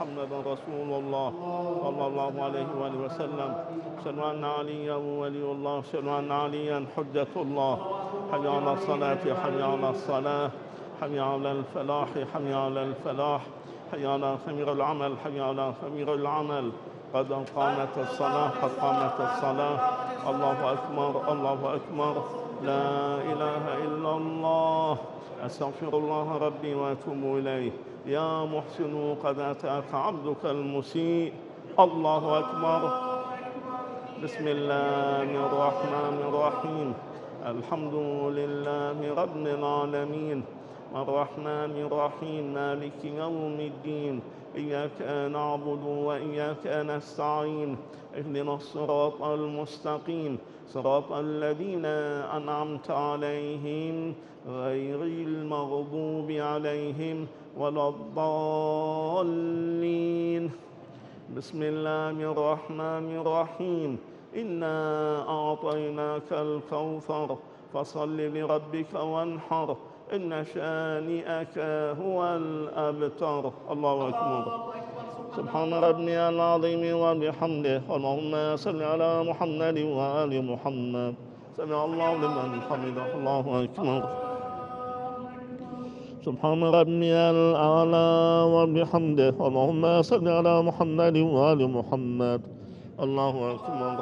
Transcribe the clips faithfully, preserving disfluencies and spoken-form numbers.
محمد رسول الله صلى الله عليه وآله وسلم. أشهد أن عليا ولي الله، أشهد أن عليا حجة الله. حي على الصلاة، حي على الصلاة، حي على الفلاح، حي على الفلاح، حي على خمير العمل، حي على خمير العمل. قد قامت الصلاة، قد قامت الصلاة. الله أكبر، الله أكبر. لا إله إلا الله. أستغفر الله ربي وأتوب إليه. يا محسن قد أتاك عبدك المسيء. الله أكبر. بسم الله الرحمن الرحيم. الحمد لله رب العالمين، الرحمن الرحيم، مالك يوم الدين. إياك نعبد وإياك نستعين. اهدنا الصراط المستقيم، صراط الذين أنعمت عليهم غير المغضوب عليهم ولا الضالين. بسم الله الرحمن الرحيم. إنا أعطيناك الكوثر فصل لربك وانحر، إن شانئك هو الأبتر. الله أكبر. سبحان ربي العظيم وبحمده. اللهم صل على محمد وآل محمد. سمع الله لمن حمده. الله أكبر. سبحان ربي الأعلى وبحمده. اللهم صل على محمد وآل محمد. الله أكبر.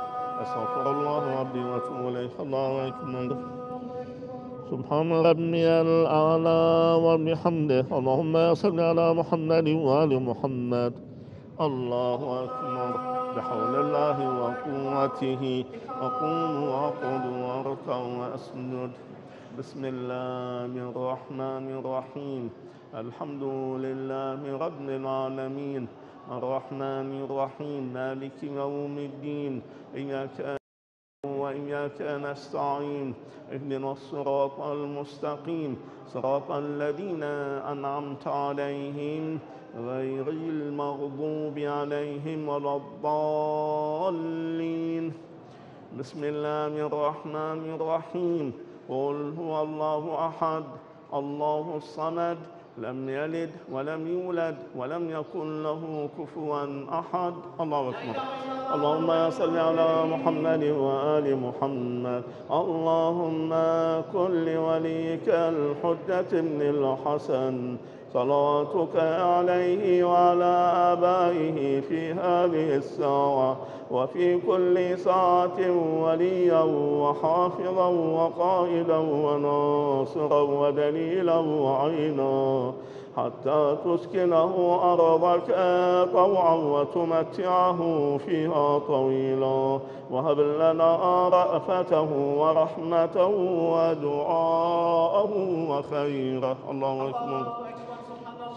أستغفر الله ربي وأتوب إليه. الله أكبر. سبحان ربي الأعلى وبحمده. اللهم صل على محمد وآل محمد. الله أكبر. بحول الله وقوته أقوم وأقعد وأركع وأسجد. بسم الله الرحمن الرحيم. الحمد لله رب العالمين، الرحمن الرحيم، مالك يوم الدين. إياك وإياك نستعين. اهدنا الصراط المستقيم، صراط الذين أنعمت عليهم غير المغضوب عليهم ولا الضالين. بسم الله الرحمن الرحيم. قل هو الله أحد، الله الصمد، لم يلد ولم يولد ولم يكن له كفوا أحد. الله أكبر. اللهم صل على محمد وآل محمد. اللهم كن لوليك الحجة ابن الحسن صلواتك عليه وعلى آبائه في هذه الساعة وفي كل ساعة وليا وحافظا وقائدا وناصرا ودليلا وعينا، حتى تسكنه أرضك طوعا وتمتعه فيها طويلا، وهب لنا رأفته ورحمته ودعاءه وخيره. الله أكبر.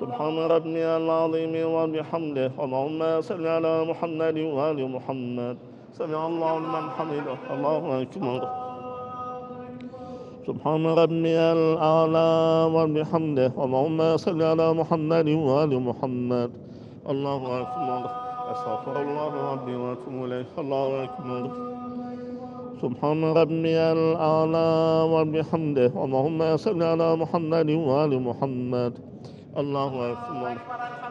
سبحان ربي العظيم وبحمده. اللهم صل على محمد وآل محمد. سمع الله لمن حمده. الله أكبر. سبحان ربي الأعلى وبحمده. اللهم صل على محمد وآل محمد. الله أكبر. أستغفر الله ربي وأتوب إليه. الله أكبر. سبحان ربي الأعلى وبحمده. اللهم صل على محمد وآل محمد. الله أكبر.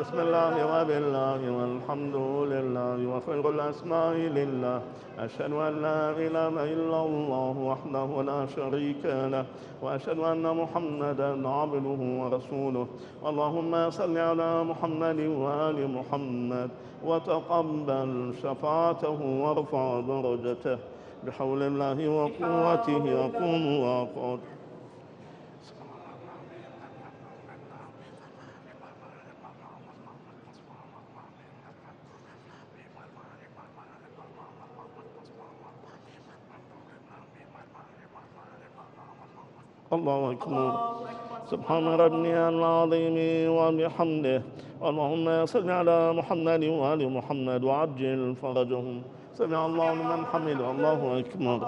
بسم الله وبالله والحمد لله وخير الأسماء لله. أشهد أن لا إله إلا الله وحده لا شريك له، وأشهد أن محمدا عبده ورسوله. اللهم صل على محمد وآل محمد وتقبل شفاعته وارفع درجته. بحول الله وقوته أقوم وأقعد. الله أكبر. سبحان ربي العظيم وبحمده. اللهم صل على محمد وآل محمد وعجل فرجهم. سمع الله لمن حمده. الله أكبر.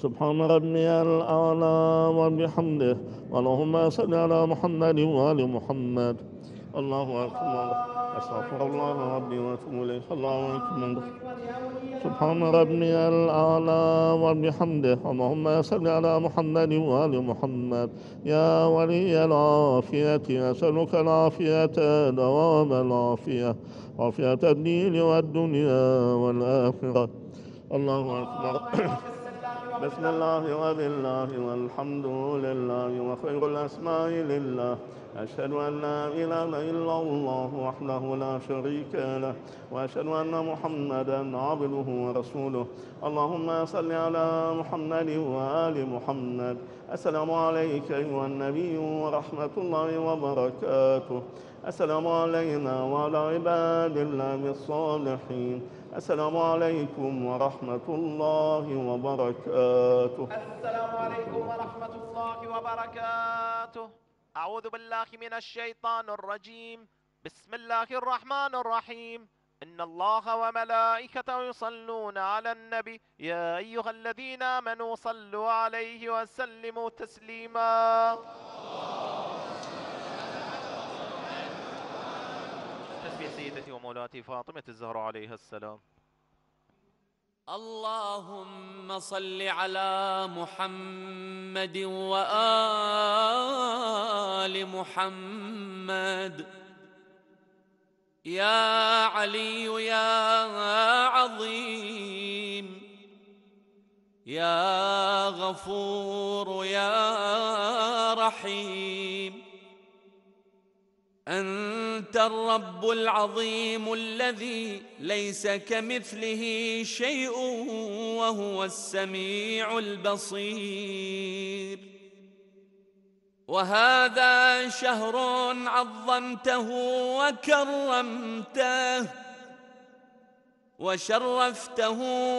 سبحان ربي الأعلى وبحمده. اللهم صل على محمد وآل محمد. الله أكبر، أستغفر الله ربي وأتوب إليه، الله أكبر. سبحان ربي الأعلى وبحمده، اللهم صل على محمد وآل محمد. يا ولي العافية، أسألك العافية دوام العافية، عافية الدين والدنيا والآخرة. الله أكبر. بسم الله وبالله والحمد لله وخير الأسماء لله. أشهد أن لا إله إلا الله وحده لا شريك له، وأشهد أن محمدًا عبده ورسوله. اللهم صل على محمد وآل محمد. السلام عليك أيها النبي ورحمة الله وبركاته. السلام علينا وعلى عباد الله الصالحين. السلام عليكم ورحمة الله وبركاته. السلام عليكم ورحمة الله وبركاته. أعوذ بالله من الشيطان الرجيم. بسم الله الرحمن الرحيم. إن الله وملائكته يصلون على النبي، يا أيها الذين آمنوا صلوا عليه وسلموا تسليما. تسبيح سيدتي ومولاتي فاطمة الزهراء عليها السلام. اللهم صل على محمد وآل محمد. يا علي يا عظيم، يا غفور يا رحيم، أنت الرب العظيم الذي ليس كمثله شيء وهو السميع البصير. وهذا شهر عظمته وكرمته وشرفته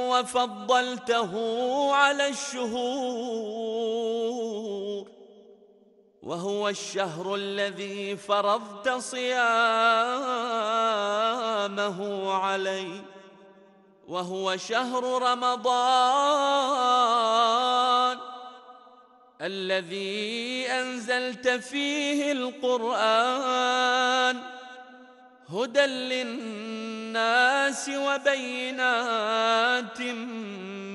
وفضلته على الشهور، وهو الشهر الذي فرضت صيامه عليه، وهو شهر رمضان الذي أنزلت فيه القرآن هدى للناس وبينات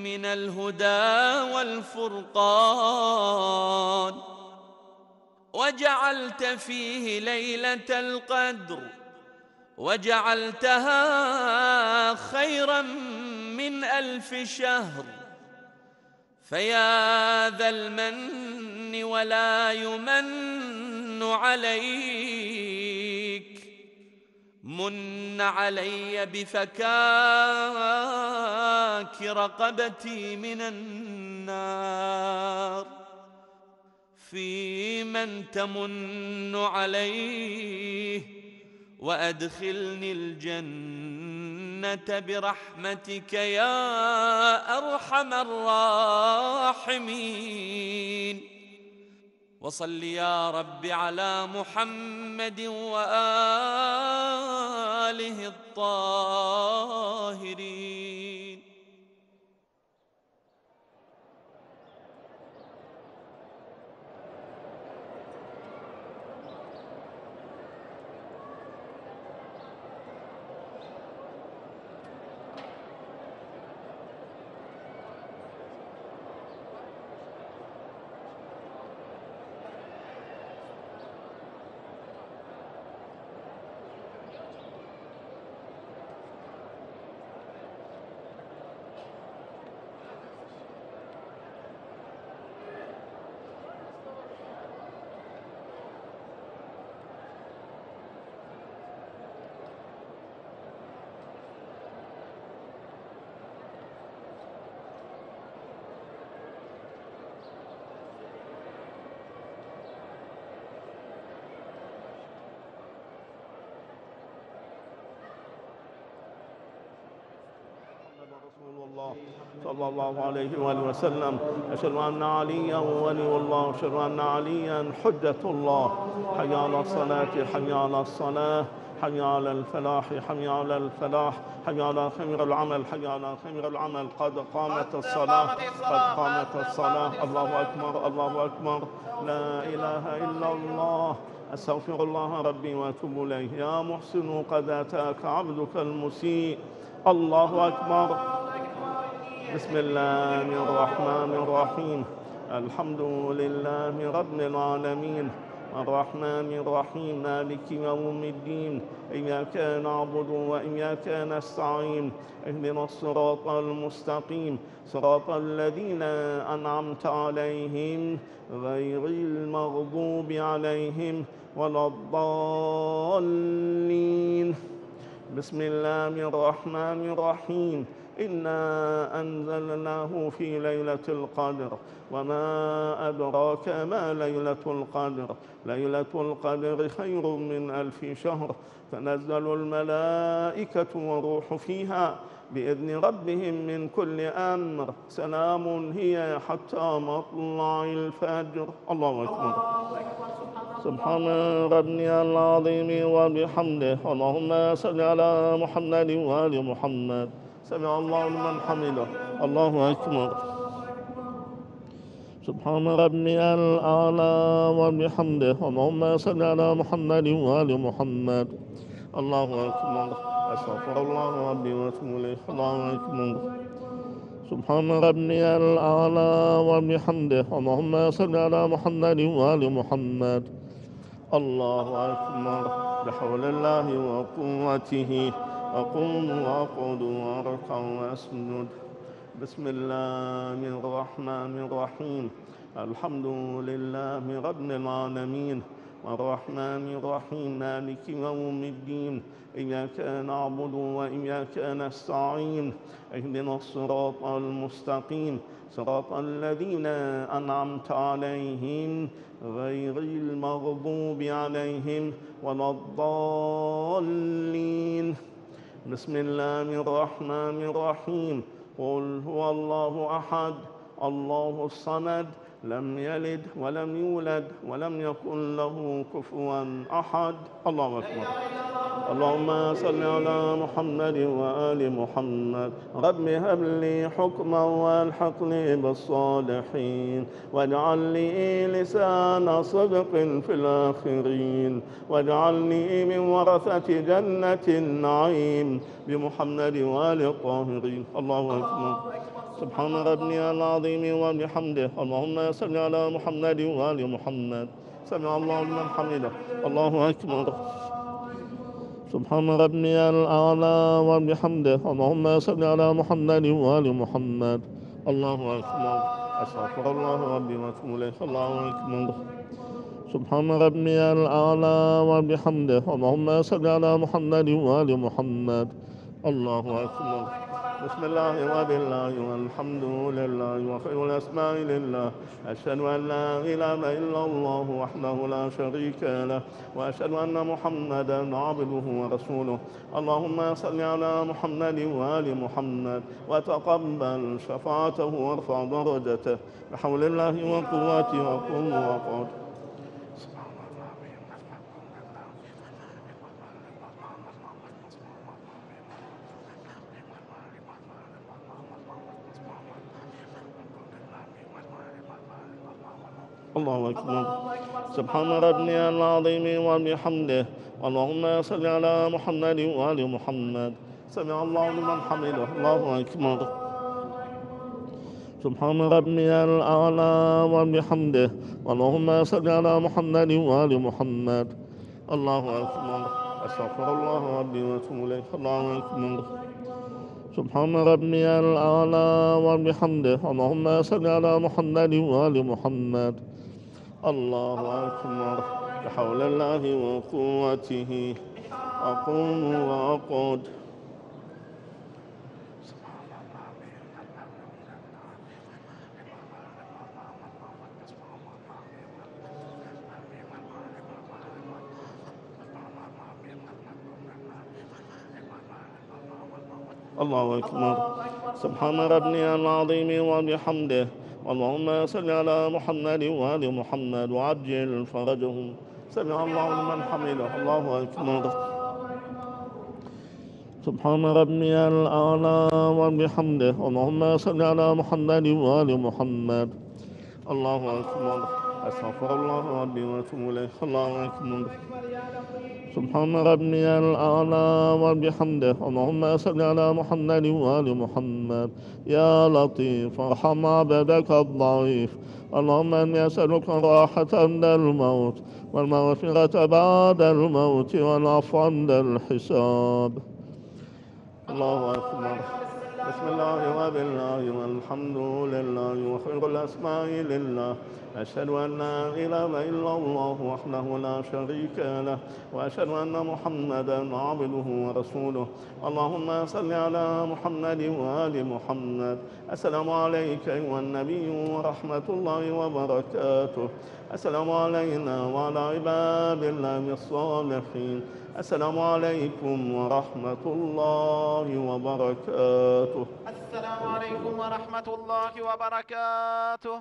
من الهدى والفرقان، وجعلت فيه ليلة القدر وجعلتها خيرا من ألف شهر. فيا ذا المن ولا يمن عليك، من علي بفكاك رقبتي من النار، في من تمن عليه، وأدخلني الجنة برحمتك يا أرحم الراحمين. وصل يا رب على محمد وآله الطاهرين. الله صلى الله عليه وآله وسلم. أشهد أن عليا ولي الله، أشهد أن عليا حجة الله. حي على الصلاة، حي على الصلاة، حي على الفلاح، حي على الفلاح، حي على خير العمل، حي على خير العمل. قد قامت الصلاة، قد قامت الصلاة. الله أكبر، الله أكبر. لا إله إلا الله. أستغفر الله ربي وأتوب إليه. يا محسن قد أتاك عبدك المسيء. الله أكبر. بسم الله الرحمن الرحيم. الحمد لله رب العالمين، الرحمن الرحيم، مالك يوم الدين. إياك نعبد وإياك نستعين. اهدنا الصراط المستقيم، صراط الذين أنعمت عليهم غير المغضوب عليهم ولا الضالين. بسم الله الرحمن الرحيم. إنا أنزلناه في ليلة القدر، وما أدراك ما ليلة القدر. ليلة القدر خير من ألف شهر. تنزل الملائكة والروح فيها بإذن ربهم من كل أمر. سلام هي حتى مطلع الفجر. الله أكبر. سبحان ربنا العظيم وبحمده. اللهم صل على محمد وآل محمد. سمع الله لمن حمده. الله أكبر. سبحان ربي الأعلى وبحمده. اللهم صل على محمد وآل محمد. الله أكبر. أستغفر الله ربي وأتوب إليه. الله أكبر. سبحان ربي الأعلى وبحمده. اللهم صل على محمد وآل محمد. الله أكبر. بحول الله وقوته أقوم وأقعد وأركع وأسجد. بسم الله الرحمن الرحيم. الحمد لله رب العالمين، الرحمن الرحيم، مالك يوم الدين. إياك نعبد وإياك نستعين. اهدنا الصراط المستقيم، صراط الذين أنعمت عليهم غير المغضوب عليهم ولا الضالين. بسم الله الرحمن الرحيم. قل هو الله أحد، الله الصمد، لم يلد ولم يولد ولم يكن له كفوا أحد. الله أكبر. اللهم صل على محمد وآل محمد. رب هب لي حكما والحقني بالصالحين، واجعل لي لسان صدق في الآخرين، واجعلني من ورثة جنة النعيم بمحمد وآل الطاهرين. الله أكبر. سبحان ربنا العظيم وبحمده. اللهم صل على محمد وآل محمد. سمع الله لمن حمده. الله أكبر. سبحان ربنا الأعلى وبحمده. اللهم صل على محمد وآل محمد. الله أكبر. أستغفر الله ربي وأتوب إليه. الله أكبر. سبحان ربنا الأعلى وبحمده. اللهم صل على محمد وآل محمد. الله أكبر. بسم الله وبالله والحمد لله وخير الأسماء لله. أشهد أن لا إله إلا الله وحده لا شريك له، وأشهد أن محمدا عبده ورسوله. اللهم صل على محمد وآل محمد، وتقبل شفاعته وارفع درجته بحول الله وقوته وقم وقوته. الله أكبر. سبحان ربنا العظيم وبحمده. اللهم صل على محمد وآل محمد. سمع الله لمن حمده. الله أكبر. سبحان ربنا الأعلى وبحمده. اللهم صل على محمد وآل محمد. الله أكبر. أستغفر الله ربي وأتوب إليه. الله أكبر. سبحان ربي الأعلى وبحمده. اللهم صل على محمد وآل محمد. الله أكبر. بحول الله وقوته أقوم وأقعد. الله أكبر. سبحان ربنا العظيم وبحمده. اللهم صل على محمد وآل محمد وعجل فرجهم. سمع الله لمن حمده. الله أكبر. سبحان ربي الأعلى وبحمده. اللهم صل على محمد وآل محمد. الله أكبر. أستغفر الله ربي وأتوب إليه. الله أكبر. سبحان ربي الأعلى وبحمده. اللهم صل على محمد وآل محمد. يا لطيف ارحم عبدك الضعيف. اللهم إني أسألك الراحة عند الموت والمغفرة بعد الموت والعفو عند الحساب. الله أكبر. بسم الله وبالله والحمد لله وخير الأسماء لله. أشهد أن لا إله إلا الله وحده لا شريك له وأشهد أن محمدا عبده ورسوله. اللهم صل على محمد وآل محمد. السلام عليك أيها النبي ورحمة الله وبركاته. السلام علينا وعلى عباد الله الصالحين. السلام عليكم ورحمة الله وبركاته. السلام عليكم ورحمة الله وبركاته.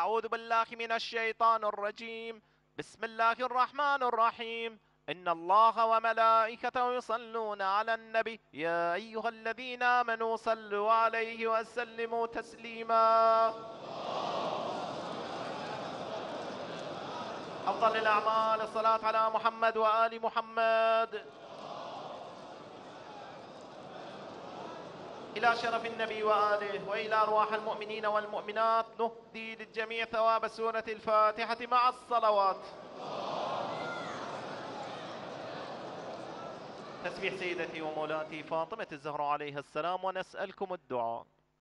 أعوذ بالله من الشيطان الرجيم. بسم الله الرحمن الرحيم. إن الله وملائكته يصلون على النبي يا أيها الذين آمنوا صلوا عليه وسلموا تسليما. أفضل الأعمال الصلاة على محمد وآل محمد إلى شرف النبي وآله وإلى أرواح المؤمنين والمؤمنات. نهدي للجميع ثواب سورة الفاتحة مع الصلوات. تسبيح سيدتي ومولاتي فاطمة الزهراء عليها السلام ونسألكم الدعاء.